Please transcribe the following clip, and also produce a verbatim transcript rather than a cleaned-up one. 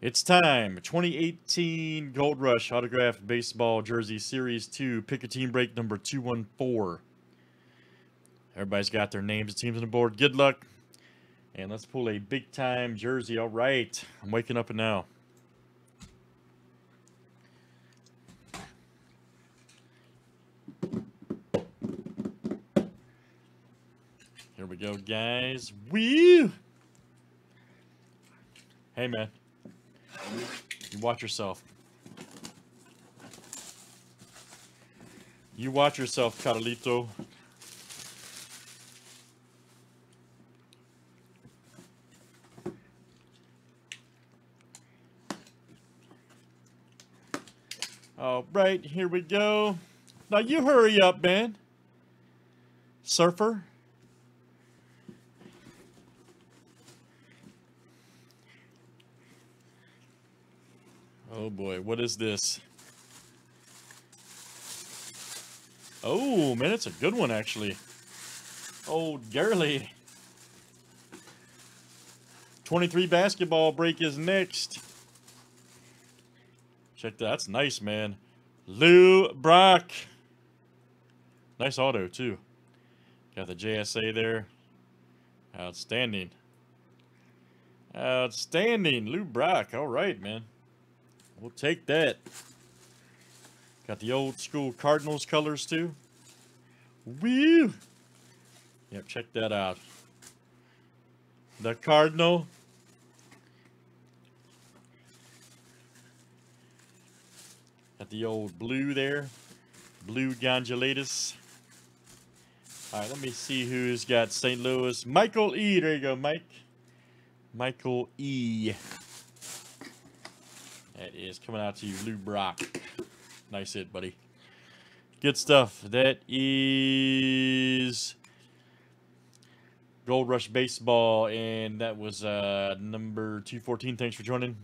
It's time. twenty eighteen Gold Rush Autographed Baseball Jersey Series two. Pick a team break number two one four. Everybody's got their names and teams on the board. Good luck. And let's pull a big-time jersey. All right. I'm waking up and now. Here we go, guys. Woo! Hey, man. You watch yourself. You watch yourself, Carlito. All right, here we go. Now you hurry up, man. Surfer. Oh boy, what is this? Oh man, it's a good one actually. Old girly. twenty-three basketball break is next. Check that. That's nice, man. Lou Brock. Nice auto too. Got the J S A there. Outstanding. Outstanding. Lou Brock. All right, man. We'll take that. Got the old school Cardinals colors too. Woo! Yep, check that out. The Cardinal. Got the old blue there. Blue gondolatus. All right, let me see who's got Saint Louis. Michael E. There you go, Mike. Michael E. That is coming out to you, Lou Brock. Nice hit, buddy. Good stuff. That is Gold Rush Baseball, and that was uh, number two fourteen. Thanks for joining.